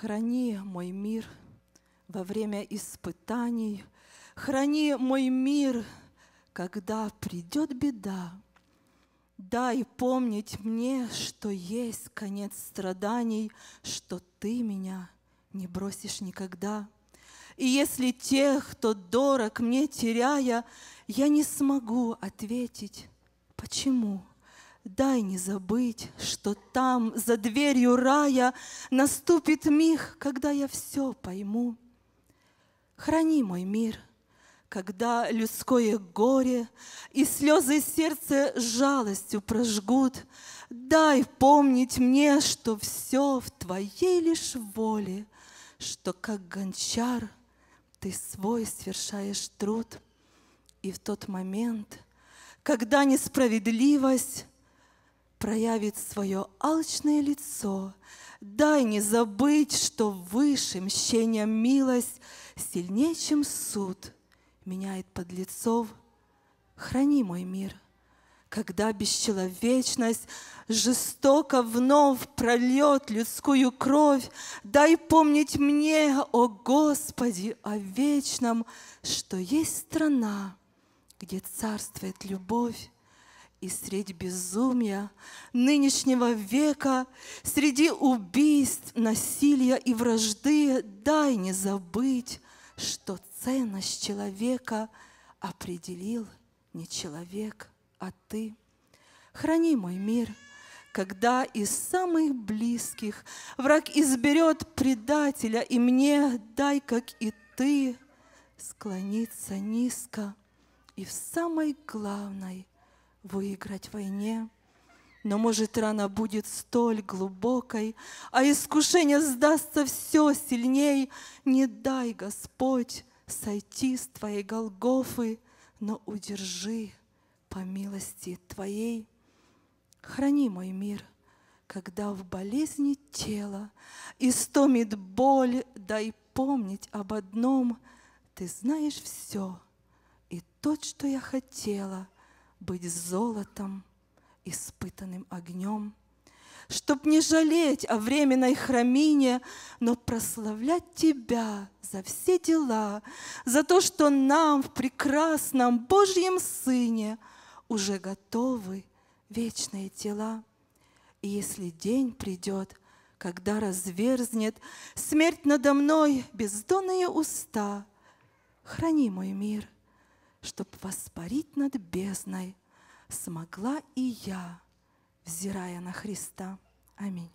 Храни мой мир во время испытаний, храни мой мир, когда придет беда. Дай помнить мне, что есть конец страданий, что ты меня не бросишь никогда. И если тех, кто дорог мне теряя, я не смогу ответить, почему? Дай не забыть, что там, за дверью рая, наступит миг, когда я все пойму. Храни мой мир, когда людское горе и слезы сердца жалостью прожгут. Дай помнить мне, что все в твоей лишь воле, что как гончар ты свой свершаешь труд. И в тот момент, когда несправедливость проявит свое алчное лицо, дай не забыть, что выше мщения милость, сильнее, чем суд, меняет подлецов. Храни мой мир, когда бесчеловечность жестоко вновь прольет людскую кровь. Дай помнить мне, о Господи, о вечном, что есть страна, где царствует любовь. И средь безумия нынешнего века, среди убийств, насилия и вражды, дай не забыть, что ценность человека определил не человек, а ты. Храни мой мир, когда из самых близких враг изберет предателя, и мне дай, как и ты, склониться низко и в самой главной выиграть в войне. Но, может, рана будет столь глубокой, а искушение сдастся все сильней. Не дай, Господь, сойти с твоей Голгофы, но удержи по милости твоей. Храни мой мир, когда в болезни тела истомит боль. Дай помнить об одном: ты знаешь все, и то, что я хотела, быть золотом, испытанным огнем, чтоб не жалеть о временной храмине, но прославлять тебя за все дела, за то, что нам в прекрасном Божьем Сыне уже готовы вечные тела. И если день придет, когда разверзнет смерть надо мной бездонные уста, храни мой мир, чтоб воспарить над бездной смогла и я, взирая на Христа. Аминь.